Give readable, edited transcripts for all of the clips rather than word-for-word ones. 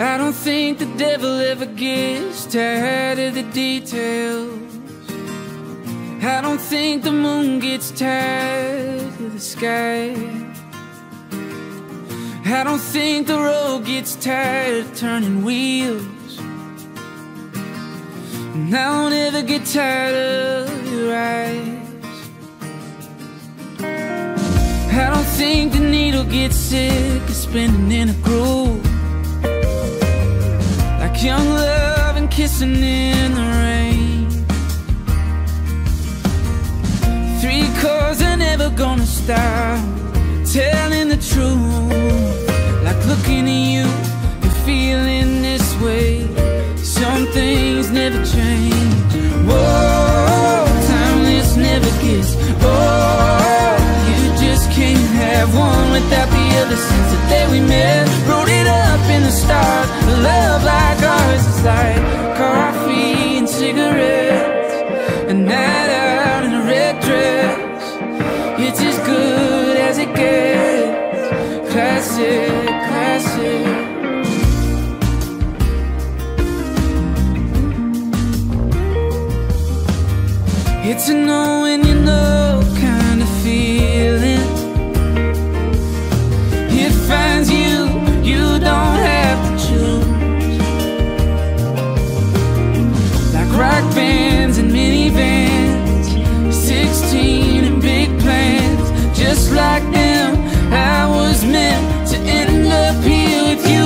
I don't think the devil ever gets tired of the details. I don't think the moon gets tired of the sky. I don't think the road gets tired of turning wheels. And I don't ever get tired of your eyes. I don't think the needle gets sick of spinning in a groove, like young love and kissing in the rain. 3 chords are never gonna stop telling the truth. Like looking at you and feeling this way, some things never change. Whoa, timeless never gets old. You just can't have one without the other. Since the day we met, wrote it up in the stars. A love like ours is like coffee and cigarettes, a night out in a red dress. It's as good as it gets. Classic, classic. It's a knowing you know kind of feeling. It finds you, you don't have to choose. Like rock bands and minivans, 16 and big plans. Just like them, I was meant to end up here with you.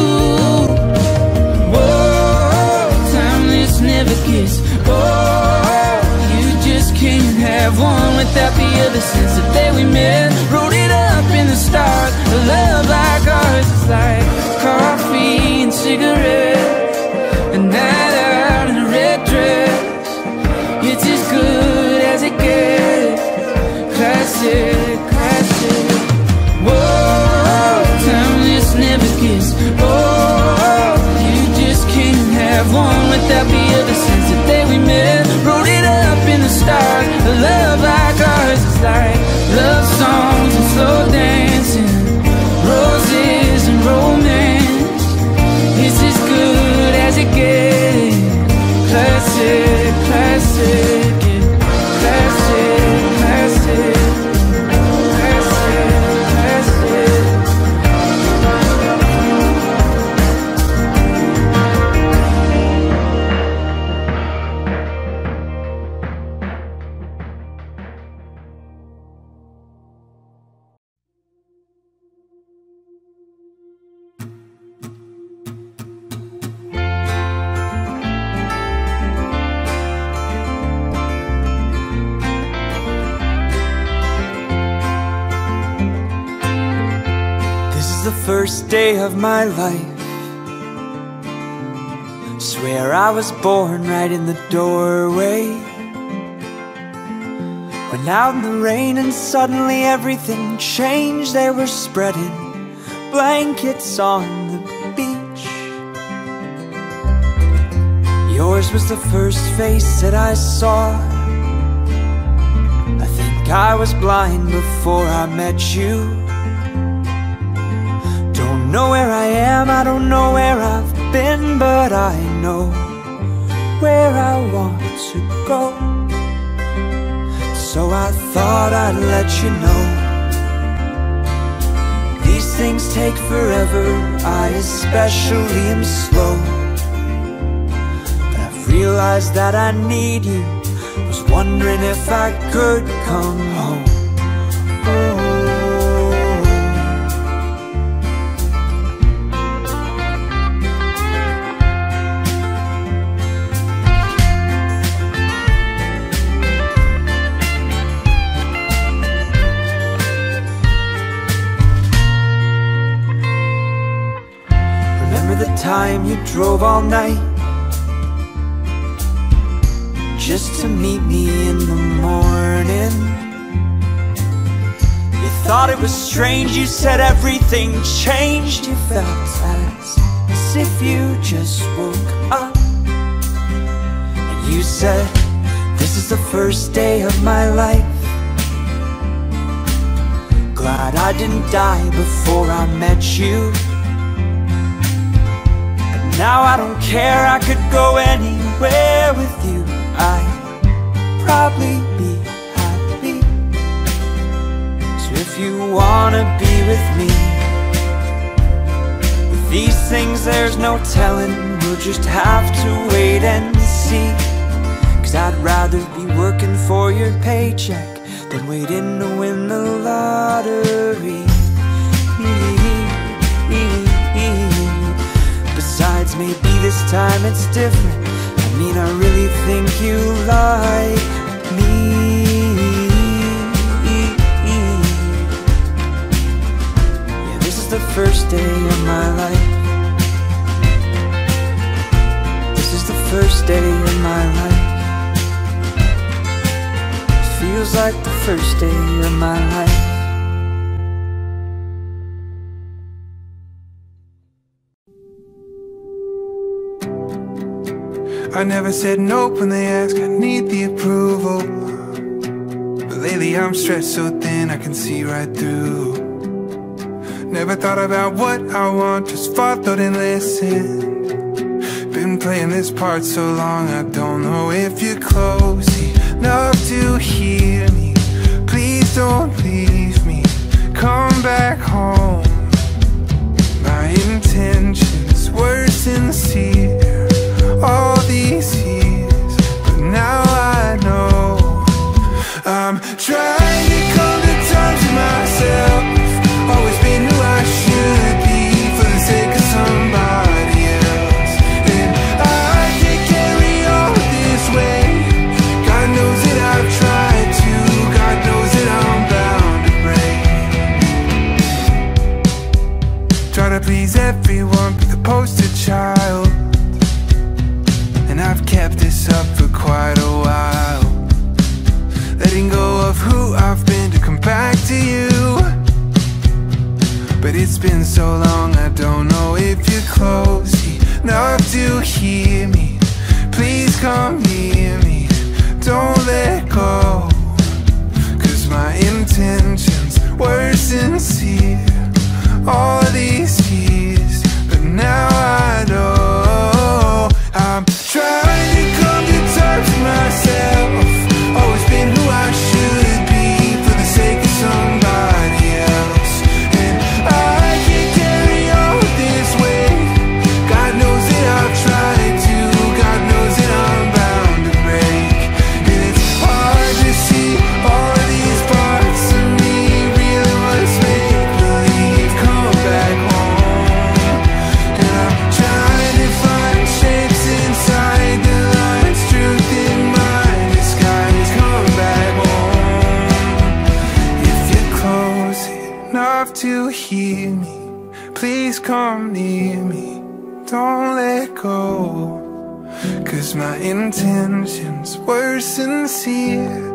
Whoa, timeless never gets old. Can't have one without the other. Since the day we met, wrote it up in the stars. A love like ours is like coffee and cigarettes, a night out in a red dress. It's as good as it gets. Classic, classic. Whoa, timeless never gets old. You just can't have one without the other. Since the day we met, wrote it up in the stars. A love like ours is like love songs and slow dancing, roses and romance. It's as good as it gets. Classic, classic, classic, classic, classic, first day of my life. Swear I was born right in the doorway. Went out in the rain and suddenly everything changed. They were spreading blankets on the beach. Yours was the first face that I saw. I think I was blind before I met you. I don't know where I am, I don't know where I've been, but I know where I want to go. So I thought I'd let you know. These things take forever, I especially am slow. But I've realized that I need you. Was wondering if I could come home. Oh. Time you drove all night just to meet me in the morning. You thought it was strange, you said everything changed. You felt as if you just woke up. You said, this is the first day of my life. Glad I didn't die before I met you. But now I don't care, I could go anywhere with you. I'd probably be happy. So if you wanna be with me, these things there's no telling, we'll just have to wait and see. Cause I'd rather be working for your paycheck than waiting to win the lottery. Besides, maybe this time it's different. I mean, I really think you like me. Yeah, this is the first day of my life. First day of my life. Feels like the first day of my life. I never said nope when they asked, I need the approval. But lately I'm stressed so thin I can see right through. Never thought about what I want, just followed and listened. Been playing this part so long, I don't know if you're close enough to hear me. Please don't leave me, come back home. My intentions were sincere all these years, but now I know I'm trying to come to terms with myself. Always been who I should be for the sake of somebody. Please everyone, be the poster child. And I've kept this up for quite a while. Letting go of who I've been to come back to you. But it's been so long, I don't know if you're close enough to hear me. Please come near me, don't let go. Cause my intentions were sincere all these years, but now I know I'm trying to come to terms with myself. Always been who I should be for the sake of somebody else. And I can carry on this way. God knows that I've tried to, God knows that I'm bound to break. And it's hard to see all these parts of me really was made. To hear me, please come near me, don't let go. Cause my intentions were sincere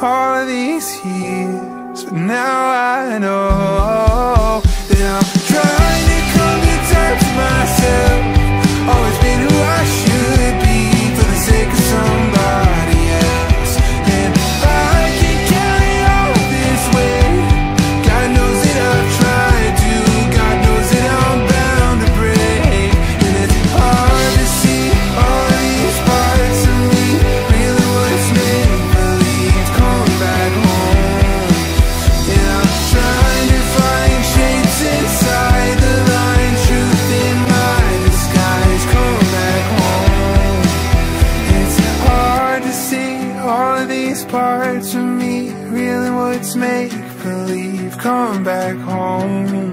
all these years, but now I know that I'm trying to come to terms with myself. Always been who I should be for the sake of somebody. Parts of me really what's make-believe, come back home.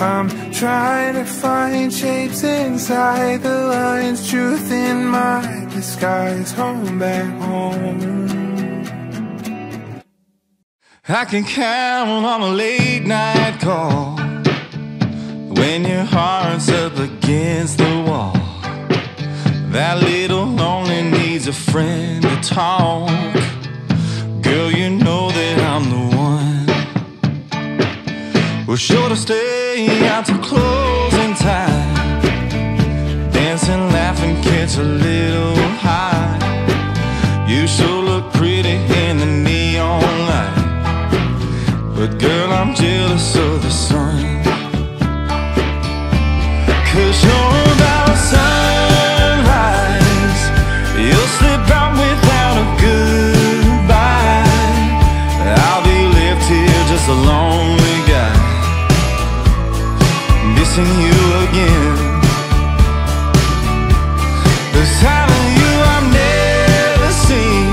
I'm trying to find shapes inside the lines, truth in my disguise, come back home. I can count on a late night call when your heart's up against the wall. That little lonely needs a friend to talk. Girl, you know that I'm the one. We're sure to stay out till closing time, dancing, laughing, catch a little high. 'Cause you're about sunrise, you'll slip out without a goodbye. I'll be left here just a lonely guy, missing you again. The side of you I've never seen,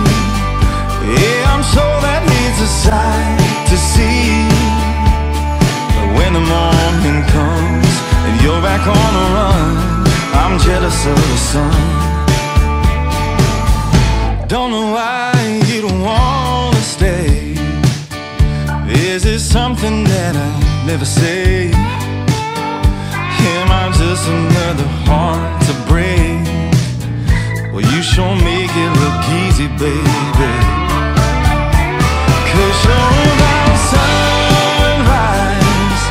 yeah, I'm sure that needs a sight to see. When the morning comes and you're back on the run, I'm jealous of the sun. Don't know why you don't wanna stay. Is it something that I never say? Am I just another heart to break? Well, you sure make it look easy, baby. 'Cause you're about sunrise,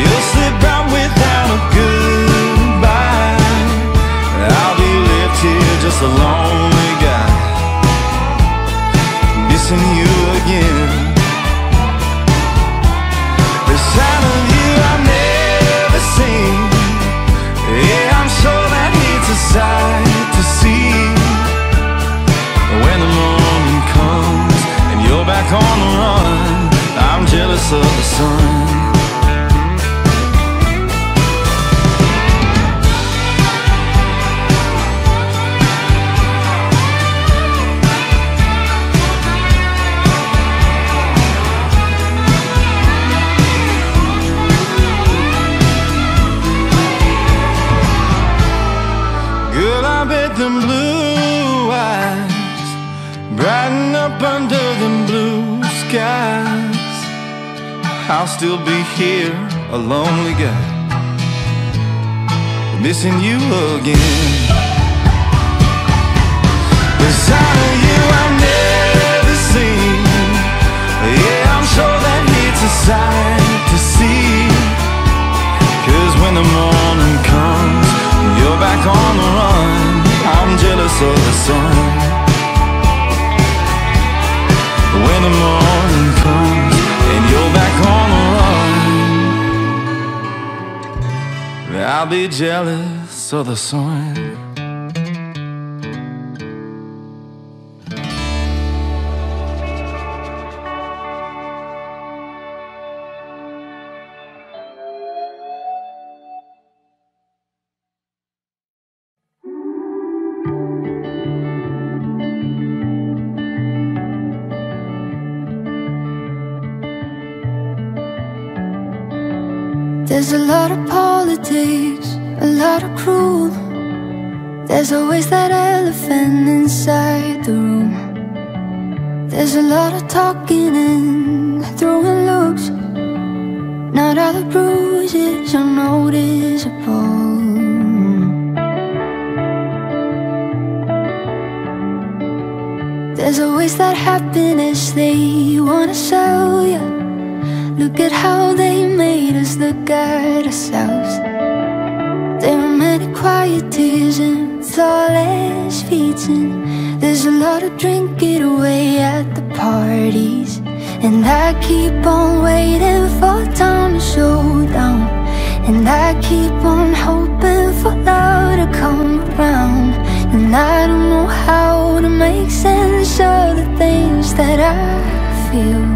you'll slip out without a goodbye. I'll be left here just a lonely guy, missing you again. The side of you I've never seen, yeah, I'm sure that needs a sight to see. When the morning comes and you're back on the run, I'm jealous of the sun. Them blue eyes brighten up under them blue skies. I'll still be here, a lonely guy, missing you again. The side of you I've never seen, yeah, I'm sure that it's a sight to see. 'Cause when the morning comes, you're back on the run, I'm jealous of the sun. When the morning comes and you're back on the run, I'll be jealous of the sun. There's a lot of politics, a lot of cruel. There's always that elephant inside the room. There's a lot of talking and throwing looks. Not all the bruises are noticeable. There's always that happiness they wanna sell you. Look at how they made us look at ourselves. There were many quiet tears and thoughtless feats, and there's a lot of drink it away at the parties. And I keep on waiting for time to slow down, and I keep on hoping for love to come around. And I don't know how to make sense of the things that I feel.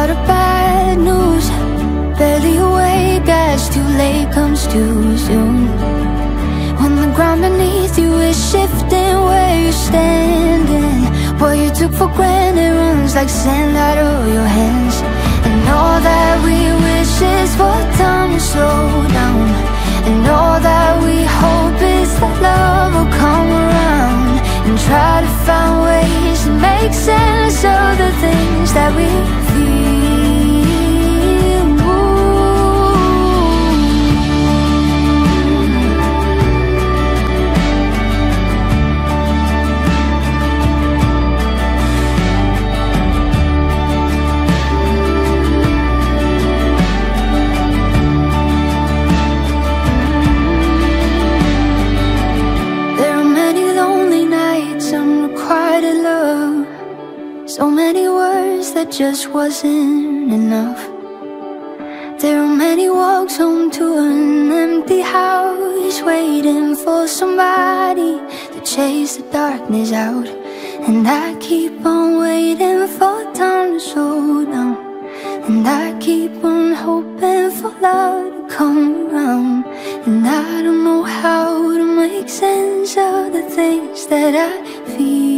Lot of bad news, barely awake as too late comes too soon. When the ground beneath you is shifting where you're standing, what you took for granted runs like sand out of your hands. And all that we wish is for time to slow down, and all that we hope is that love will come around, and try to find ways to make sense of the things that we feel. just wasn't enough. There are many walks home to an empty house, waiting for somebody to chase the darkness out. And I keep on waiting for time to slow down, and I keep on hoping for love to come around. And I don't know how to make sense of the things that I feel.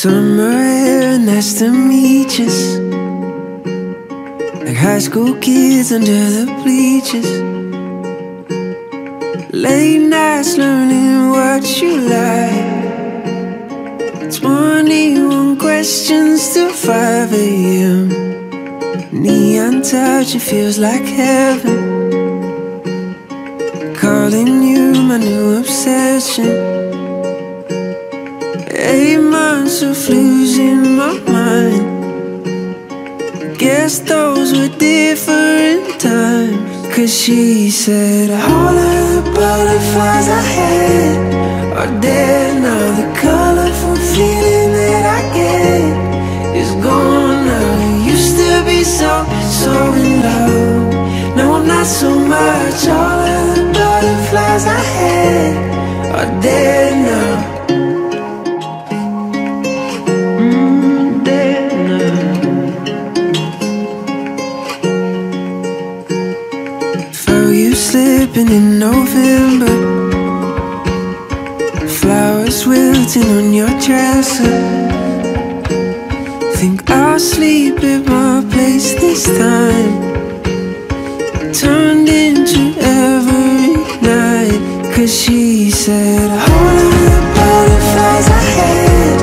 Summer here, nice to meet you. Like high school kids under the bleachers. Late nights learning what you like. 21 questions till 5 AM. Neon touch, it feels like heaven. Calling you my new obsession. 8 months of losing my mind. Guess those were different times. Cause she said all of the butterflies I had are dead now. The colorful feeling that I get is gone now. I used to be so in love. Now I'm not so much. All of the butterflies I had are dead now. Slipping in November, flowers wilting on your dresser. Think I'll sleep at my place this time. Turned into every night. Cause she said all of the butterflies I had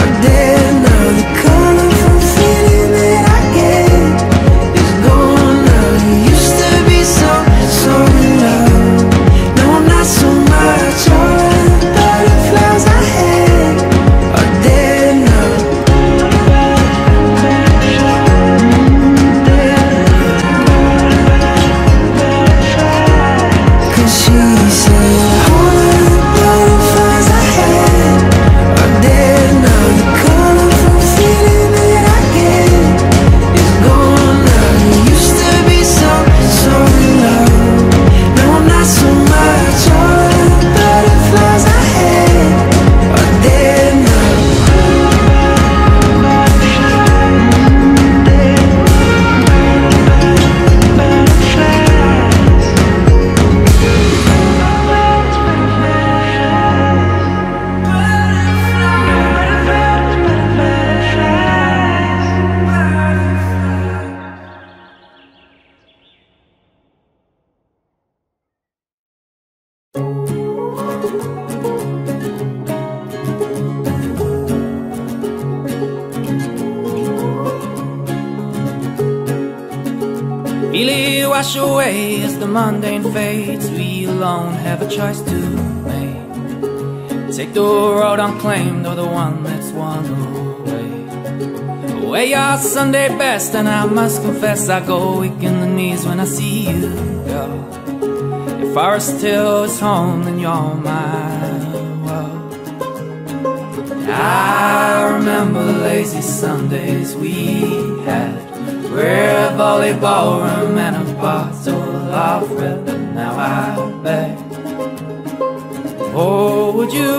are dead now. The colorful feeling that I get is gone now. You used to be so in love. No, I'm not so much. All of the butterflies I had are dead now. Cause she said all of the butterflies I had are dead now. The colorful feeling that I get is gone now. You used to be so in love. Not so much. All of the butterflies I had are dead now. Wash away as the mundane fades. We alone have a choice to make. Take the road unclaimed or the one that's won away. Wear your Sunday best, and I must confess I go weak in the knees when I see you go. If forest still is home, then you're my world. I remember lazy Sundays we had. We're a volleyball room and a bottle of red, but now I beg. Oh, would you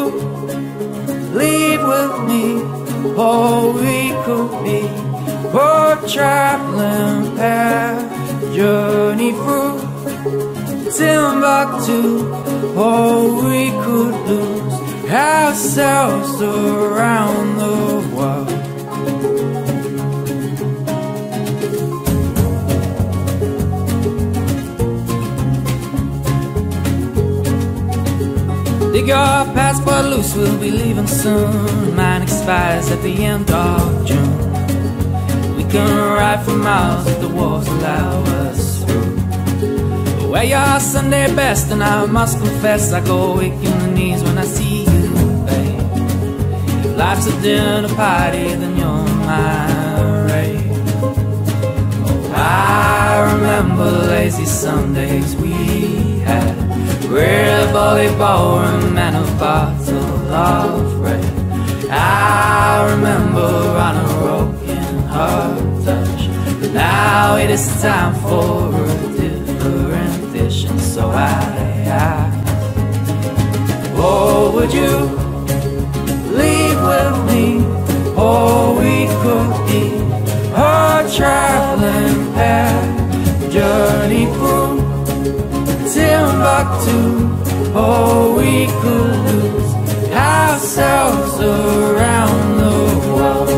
leave with me? Oh, we could be both traveling path, journey through Timbuktu. Oh, we could lose ourselves around the world. Dig your passport loose, we'll be leaving soon. Mine expires at the end of June. We can ride for miles if the walls allow us through. Wear your Sunday best, and I must confess, I go weak in the knees when I see you, babe. If life's a dinner party, then you're my rave. Oh, I remember lazy Sundays we had. Real volleyball room and a bottle of red. I remember on a broken heart touch, but now it is time for a different dish. And so oh, would you leave with me? Oh, we could be a traveling pair, journey through Timbuktu. Oh, we could lose ourselves around the world.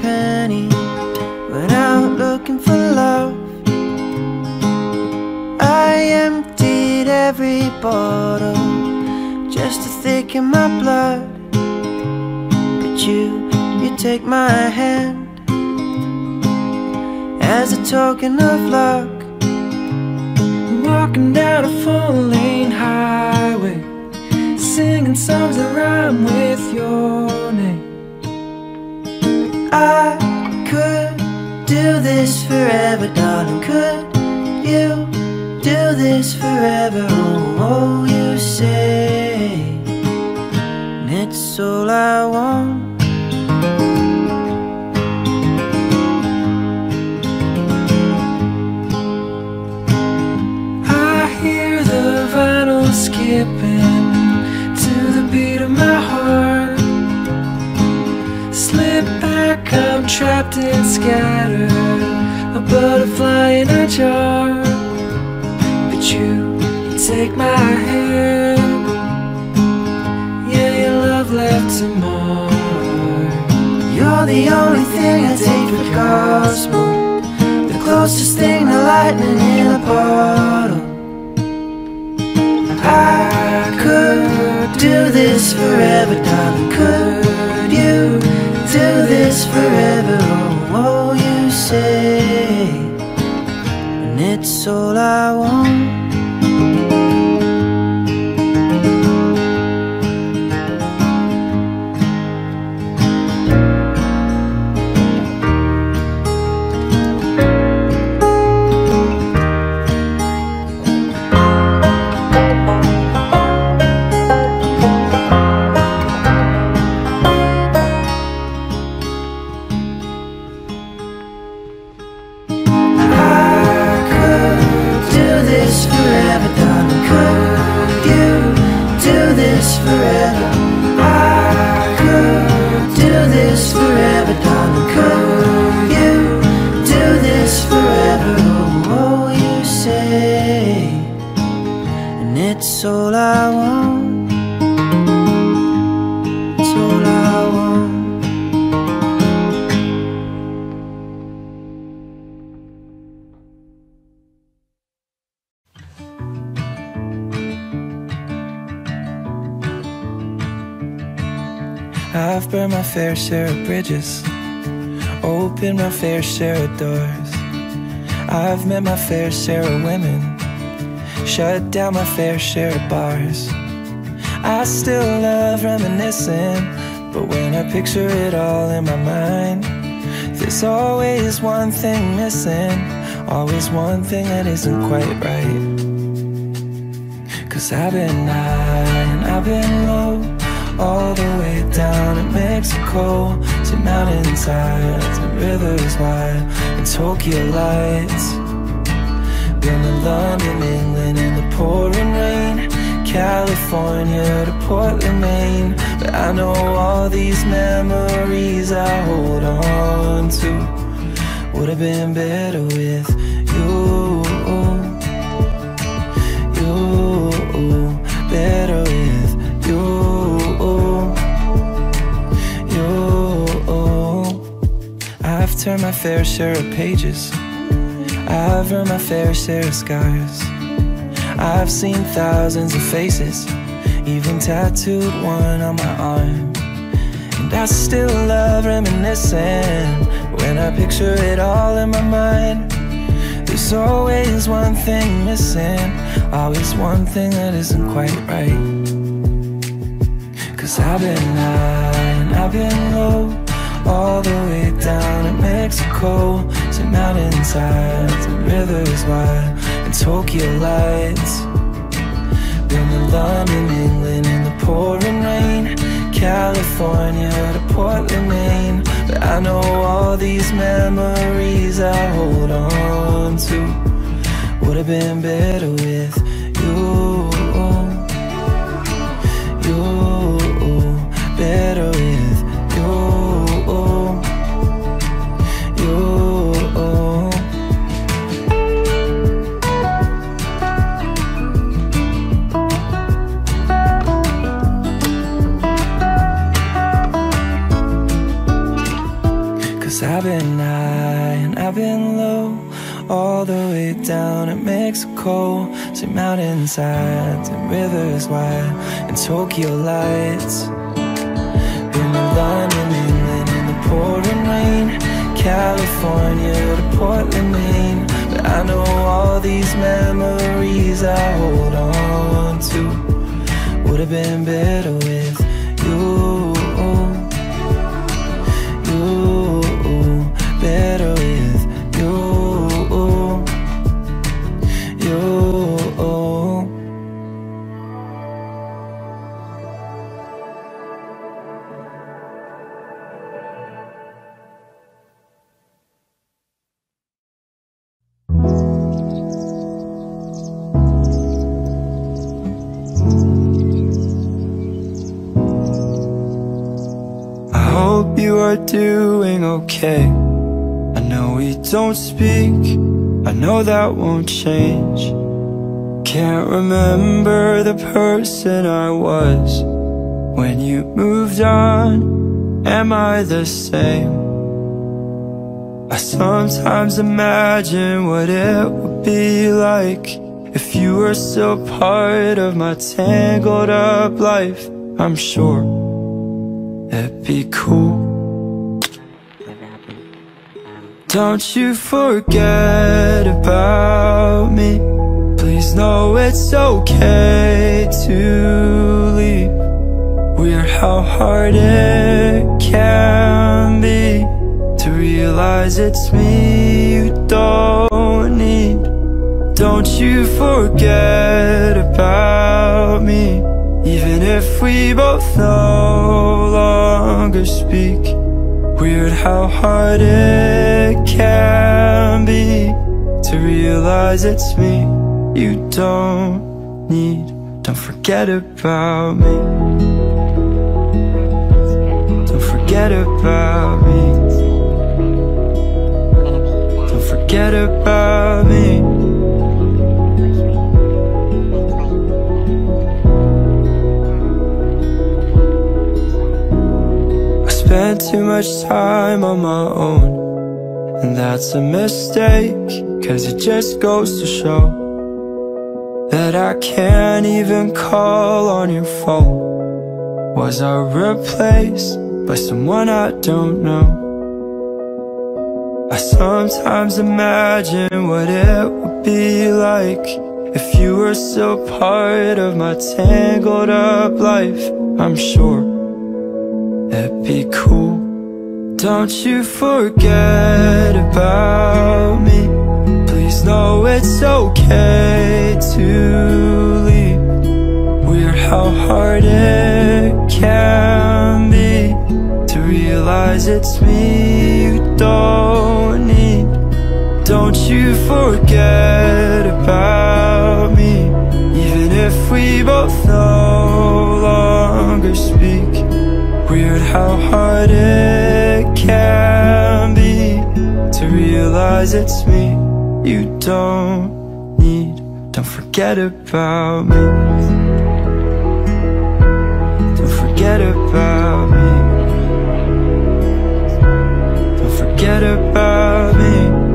Penny went out looking for love. every bottle just to thicken my blood. But you take my hand as a token of luck. Walking down a four-lane highway, singing songs that rhyme with your name. I could do this forever, darling. Could you do this forever? Oh, you say, and it's all I want. Skipping to the beat of my heart, slip back, I'm trapped and scattered, a butterfly in a jar. But you take my hand, yeah, your love left tomorrow. You're the only thing I take for gospel, the closest thing to lightning in a bottle. I could do this forever, darling. Could you do this forever? Oh, you say, and it's all I want. It's all I want, it's all I want. I've burned my fair share of bridges, opened my fair share of doors. I've met my fair share of women, shut down my fair share of bars. I still love reminiscing, but when I picture it all in my mind, there's always one thing missing, always one thing that isn't quite right. Cause I've been high and I've been low, all the way down in Mexico, to mountains high, to rivers wide, and Tokyo lights. Been to London, England, in the pouring rain, California to Portland, Maine. But I know all these memories I hold on to would've been better with you, you, better with you. I've turned my fair share of pages, I've earned my fair share of scars. I've seen thousands of faces, even tattooed one on my arm. And I still love reminiscing, when I picture it all in my mind, there's always one thing missing, always one thing that isn't quite right. Cause I've been high and I've been low, all the way down in Mexico, to mountains high, to rivers wide, and Tokyo lights. Been to London, England, in the pouring rain, California to Portland, Maine. But I know all these memories I hold on to would've been better with you, better with you. I've been high and I've been low, all the way down to Mexico, to mountain sides and rivers wide and Tokyo lights. In London, England, in the pouring rain, California to Portland, Maine. But I know all these memories I hold on to would have been better with you. Better with you, you. I hope you are doing okay. I know we don't speak, I know that won't change. Can't remember the person I was when you moved on. Am I the same? I sometimes imagine what it would be like if you were still part of my tangled up life. I'm sure it'd be cool. Don't you forget about me. Please know it's okay to leave. We're how hard it can be to realize it's me you don't need. Don't you forget about me. Even if we both no longer speak, weird how hard it can be to realize it's me you don't need. Don't forget about me. Don't forget about me. Don't forget about me. Spent too much time on my own, and that's a mistake, cause it just goes to show that I can't even call on your phone. Was I replaced by someone I don't know? I sometimes imagine what it would be like if you were still part of my tangled up life. I'm sure it'd be cool. Don't you forget about me. Please know it's okay to leave. We're how hard it can be to realize it's me you don't need. Don't you forget about me. Even if we both no longer speak, weird how hard it can be to realize it's me you don't need. Don't forget about me. Don't forget about me. Don't forget about me.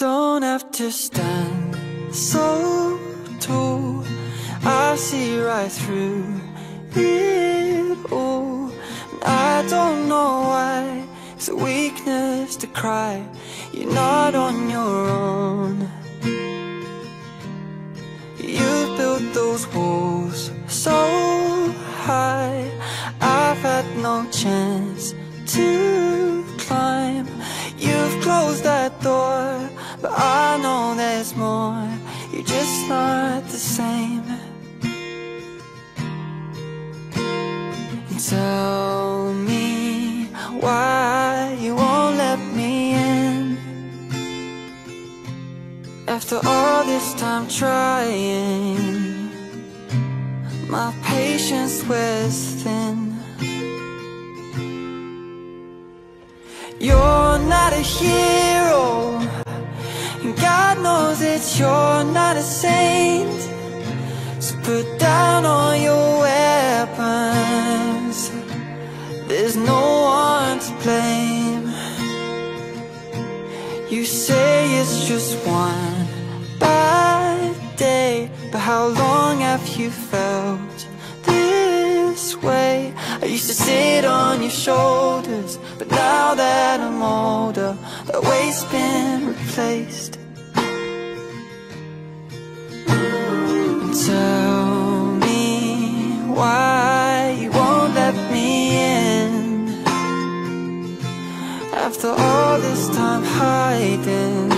Don't have to stand so tall. I see right through it all. And I don't know why it's a weakness to cry. You're not on your own. You built those walls so high. I've had no chance to climb. You've closed that door, but I know there's more. You're just not the same. Tell me why you won't let me in. After After all this time trying, my patience wears thin. You're not a hero, and God knows that you're not a saint. So put down all your weapons, there's no one to blame. You say it's just one bad day, but how long have you felt this way? I used to sit on your shoulders, but now that I'm older, that weight's been replaced. Tell me why you won't let me in. After all this time hiding,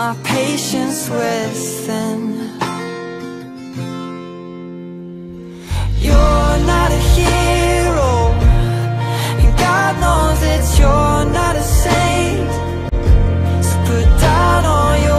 my patience wears thin. You're not a hero, and God knows that you're not a saint. So put down all your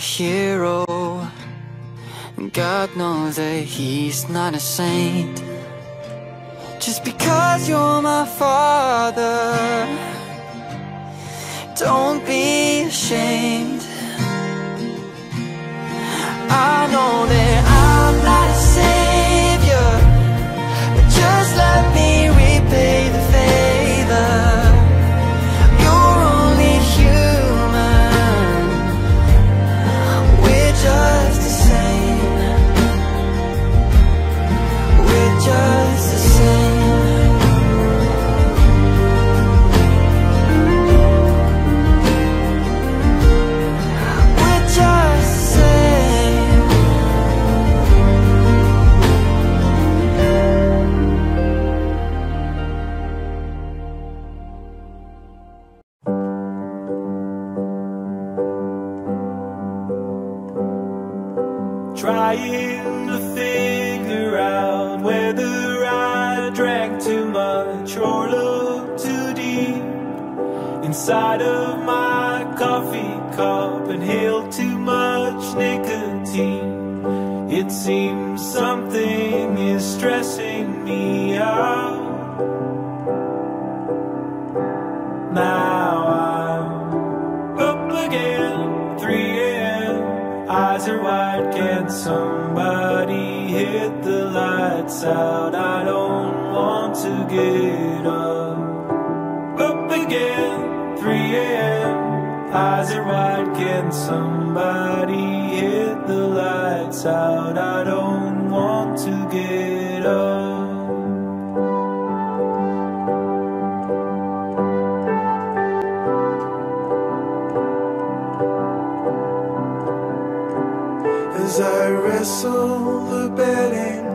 hero, God knows that he's not a saint. Just because you're my father, don't be ashamed. I know that I'm not a savior, but just let me repay the favor. Trying to figure out whether I drank too much or looked too deep inside of my coffee cup, inhaled too much nicotine. It seems something is stressing me out. Now I'm up again, 3 AM, eyes are wide. Can somebody hit the lights out? I don't want to get up again, 3 AM, eyes are wide. Can somebody hit the lights out? I don't want to get up. As I wrestle the bedding,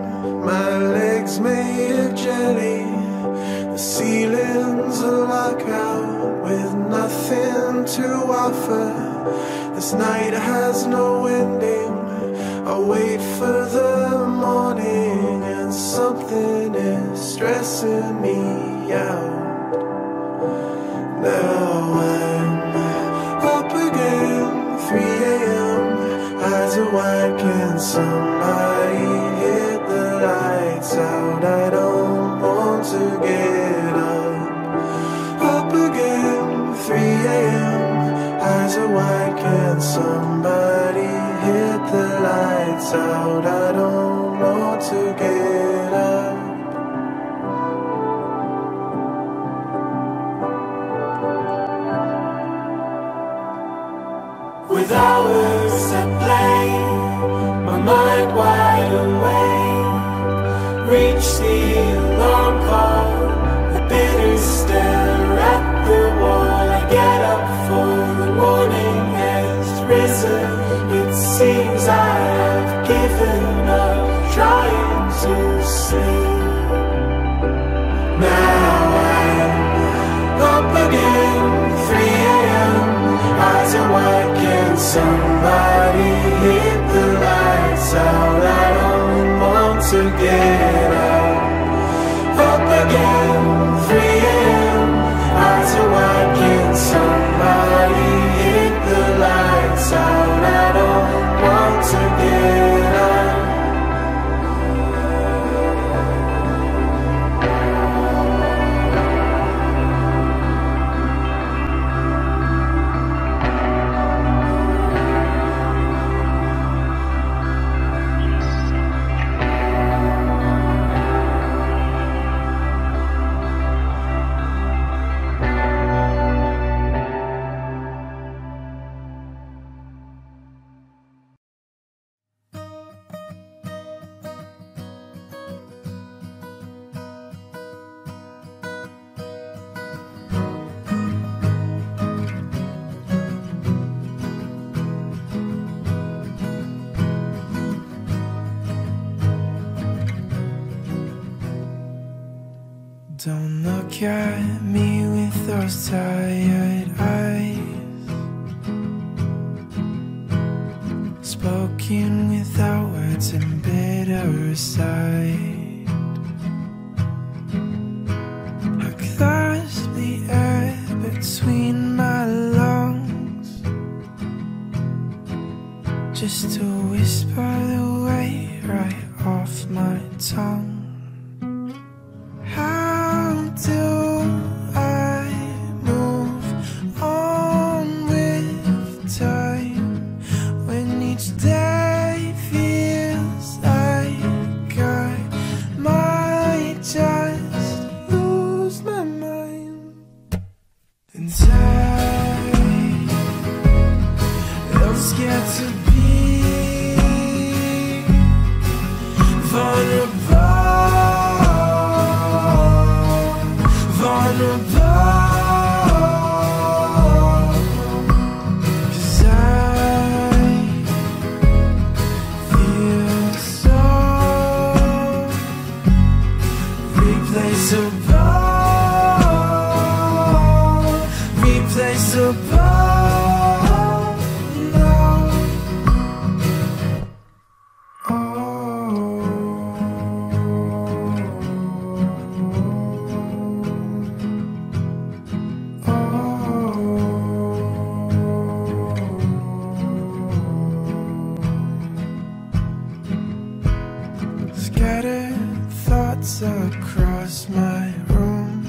my legs made of jelly. The ceiling's a lockout with nothing to offer. This night has no ending. I wait for the morning, and something is stressing me out. Now I'm up again, 3 AM, eyes are wide, can somebody hit the lights out? I don't want to get up again, 3 AM, eyes are wide, can somebody hit the lights out? lights out, I don't know to get up. With hours at play, my mind wide awake, reach the alarm call, the bitter stare at the wall. I get up for the morning has risen. It seems I have given up trying to sleep. Now I'm up again, 3 AM, eyes are wide. Somebody hit the lights out, I don't want to get up. Up again, 3 AM, eyes are wide, can somebody hit the lights out, I don't want to get Don't look at me with those tired eyes, spoken without words and bitter sight. I clasp the air between my lungs, just to whisper the way right off my tongue. Across my room,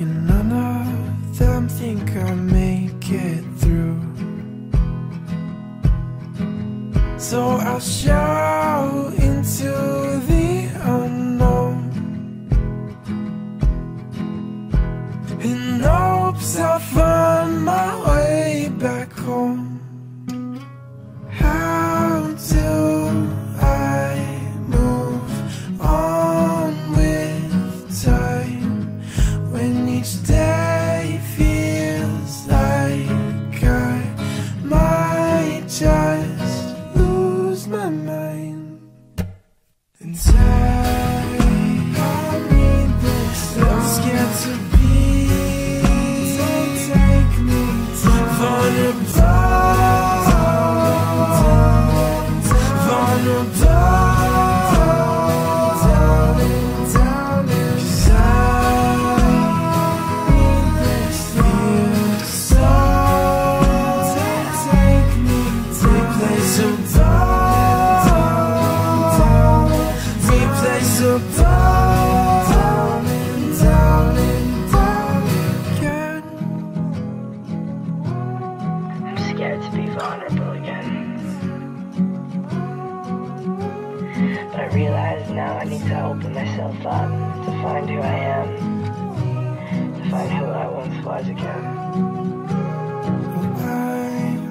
and none of them think I'll make it through. So I'll shout into the unknown, in hopes I'll find my way back home. How do get to be vulnerable again. But I realize now I need to open myself up to find who I am, to find who I once was again. I'm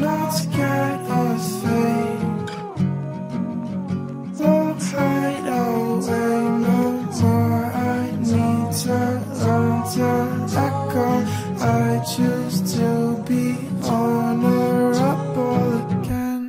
not scared of fate. Don't hide away no more. I need to learn to let go. I choose to be honorable again.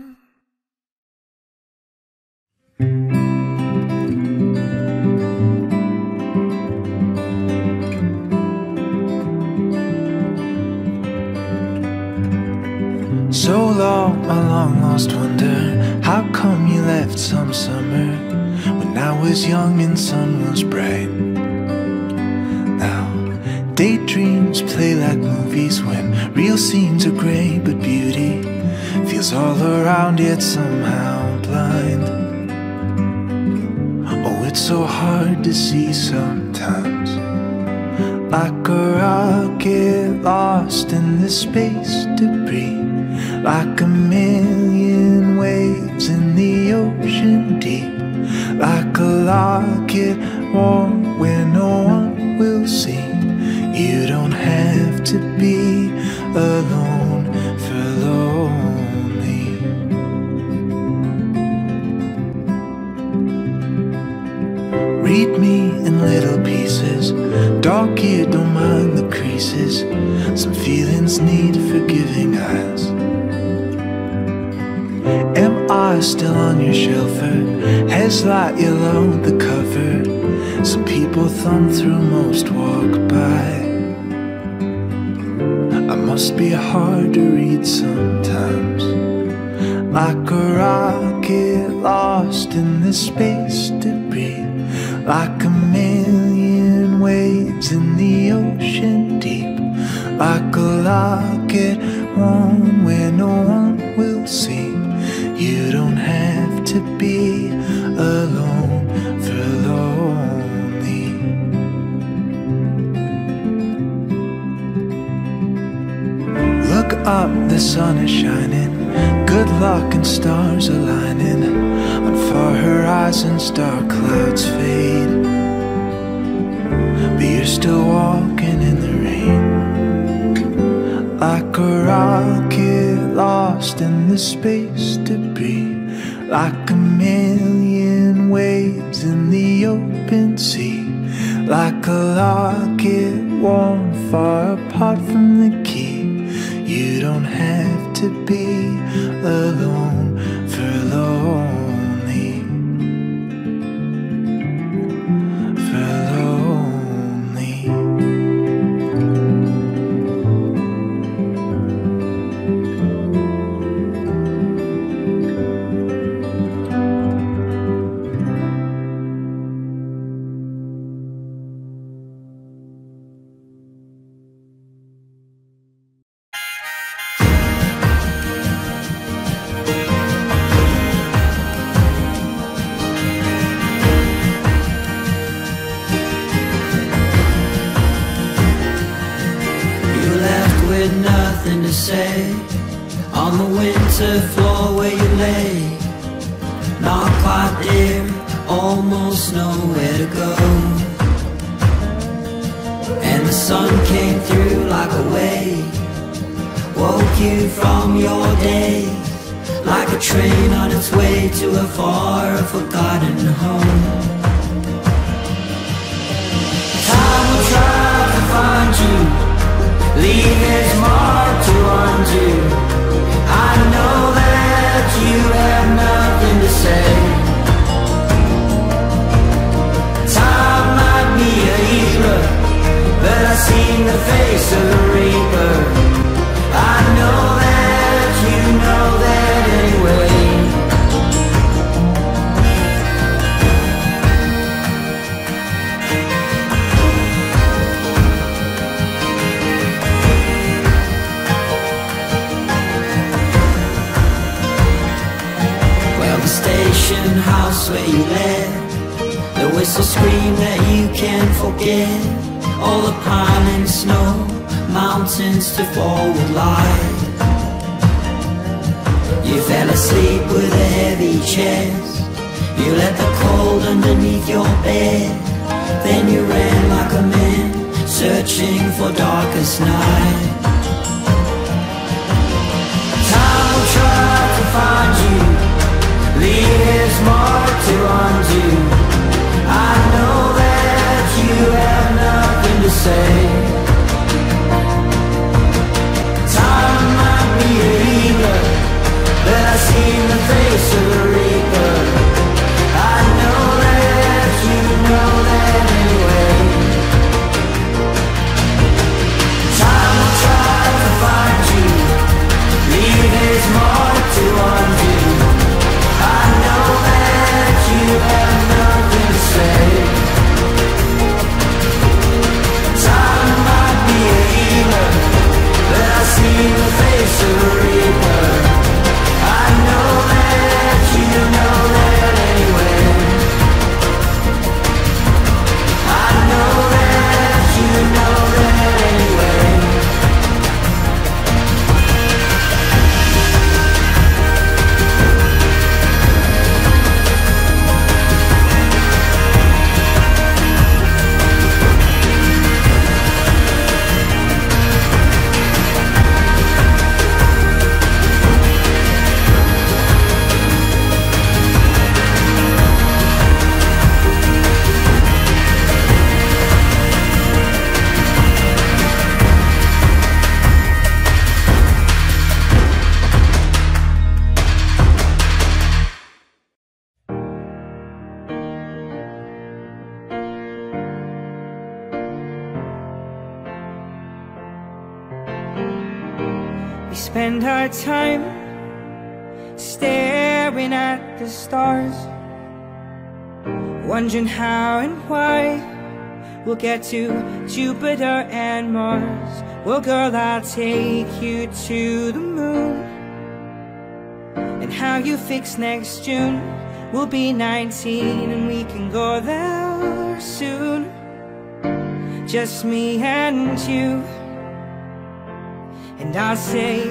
So long, my long lost wonder, how come you left some summer when I was young and sun was bright? Now daydreams play like movies when real scenes are grey, but beauty feels all around yet somehow blind. Oh, it's so hard to see sometimes, like a rocket lost in the space debris, like a million waves in the ocean deep, like a locket worn where no one will see. You don't have to be alone for lonely. Read me in little pieces. Dark ear, don't mind the creases. Some feelings need forgiving eyes. Am I still on your shelter? Has light yellowed the cover? Some people thumb through, most walk by. I must be hard to read sometimes, like a rocket lost in the space debris, like a million waves in the ocean deep, like a locket worn where no one will see. You don't have to be alone for lonely. Look up, the sun is shining. Good luck and stars aligning. On far horizons, dark clouds fade, but you're still walking in the rain, like a rocket lost in the space debris, like a million waves in the open sea, like a locket worn far apart from the key. You don't have to be alone for lonely, for all the pine and snow, mountains to fall with light. You fell asleep with a heavy chest. You let the cold underneath your bed. Then you ran like a man searching for darkest night. Time will try to find you, leave his mark to undo. I know that you have nothing to say. Time might be a healer, but I've seen the face of the reaper. I know that you know that anyway. Time will try to find you, leave his mark to undo. I know that you have nothing to say. Time might be a healer, but I've seen the face of a reaper. I know that you know that anyway. I know that you know that anyway. Spend our time staring at the stars, wondering how and why we'll get to Jupiter and Mars. Well, girl, I'll take you to the moon, and how you fix next June. We'll be 19 and we can go there soon. Just me and you. And I say,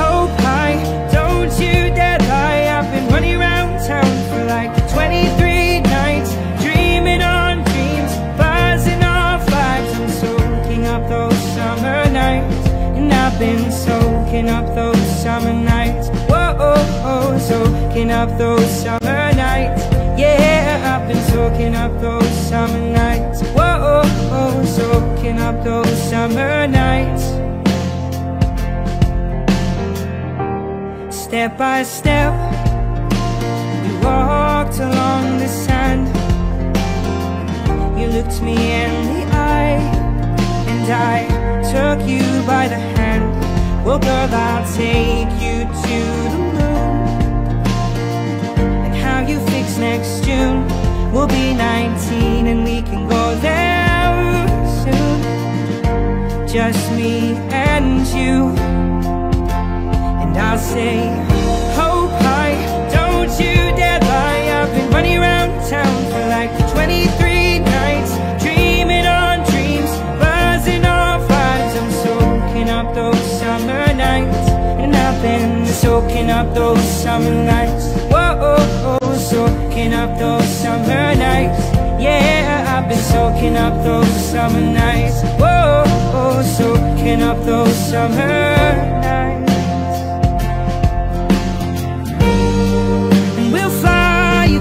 oh hi, don't you dare lie. I've been running around town for like 23 nights, dreaming on dreams, buzzing off lives. I'm soaking up those summer nights, and I've been soaking up those summer nights. Whoa, oh, oh, soaking up those summer nights. Yeah, I've been soaking up those summer nights. Whoa, oh, oh, soaking up those summer nights. Step by step, we walked along the sand. You looked me in the eye, and I took you by the hand. Well, girl, I'll take you to the moon, and how you fix next June. We'll be 19 and we can go there soon. Just me and you. And I'll say, oh hi, don't you dare lie. I've been running around town for like 23 nights, dreaming on dreams, buzzing off lives. I'm soaking up those summer nights, and I've been soaking up those summer nights. Whoa, oh, oh, soaking up those summer nights. Yeah, I've been soaking up those summer nights. Whoa, oh, soaking up those summer nights.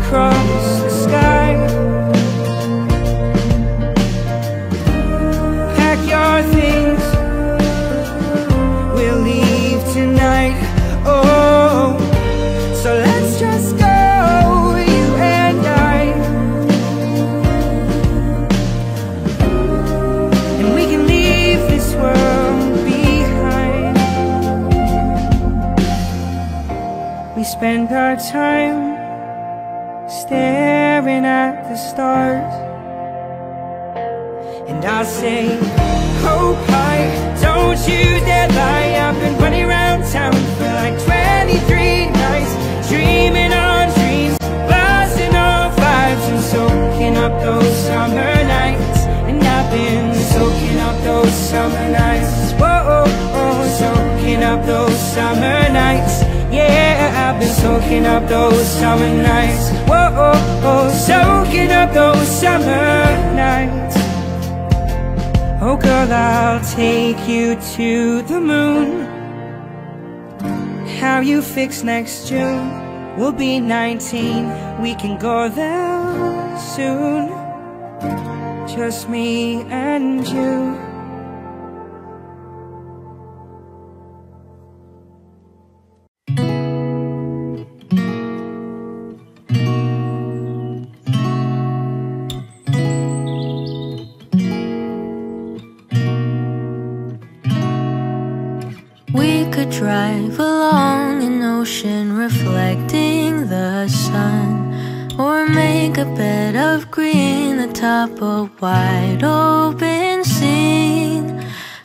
Across the sky, pack your things, we'll leave tonight. Oh, so let's just go, you and I, and we can leave this world behind. We spend our time staring at the stars, and I say, oh hi, don't you dare lie. I've been running around town for like 23 nights, dreaming on dreams, blasting off lives, and soaking up those summer nights, and I've been soaking up those summer nights. Whoa, oh, oh, soaking up those summer nights. Yeah. soaking up those summer nights. Whoa, oh, oh, soaking up those summer nights. Oh girl, I'll take you to the moon. How you fix next June? We'll be 19, we can go there soon. Just me and you. Drive along an ocean reflecting the sun, or make a bed of green atop a wide open scene.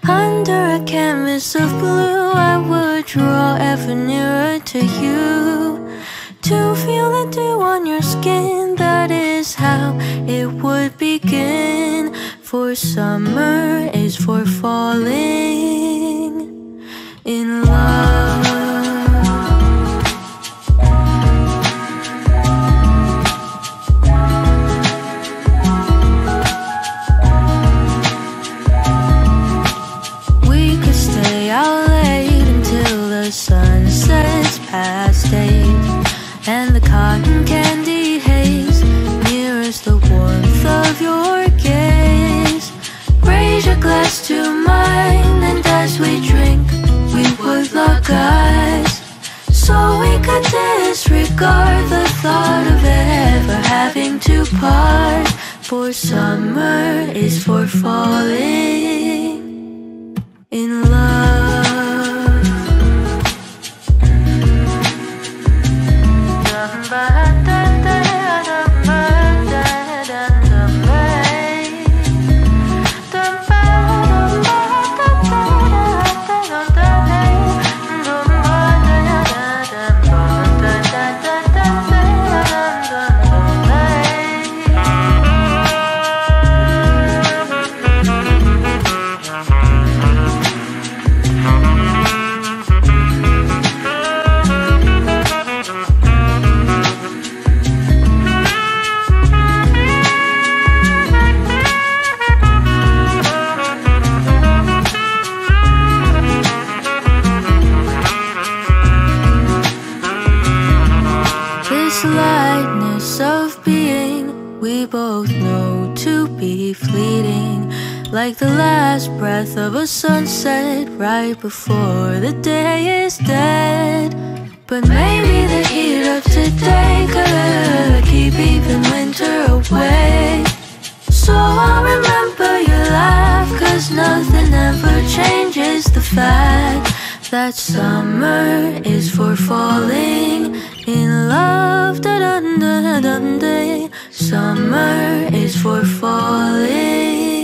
Under a canvas of blue, I would draw ever nearer to you, to feel the dew on your skin. That is how it would begin. For summer is for falling in love. We could stay out late until the sun sets past 8, and the cotton candy haze mirrors the warmth of your gaze. Raise your glass to mine, and as we drink, we would lock eyes, so we could disregard the thought of ever having to part. For summer is for falling in love. Like the last breath of a sunset, right before the day is dead. But maybe the heat of today could keep even winter away. So I'll remember your laugh, cause nothing ever changes the fact that summer is for falling in love. Summer is for falling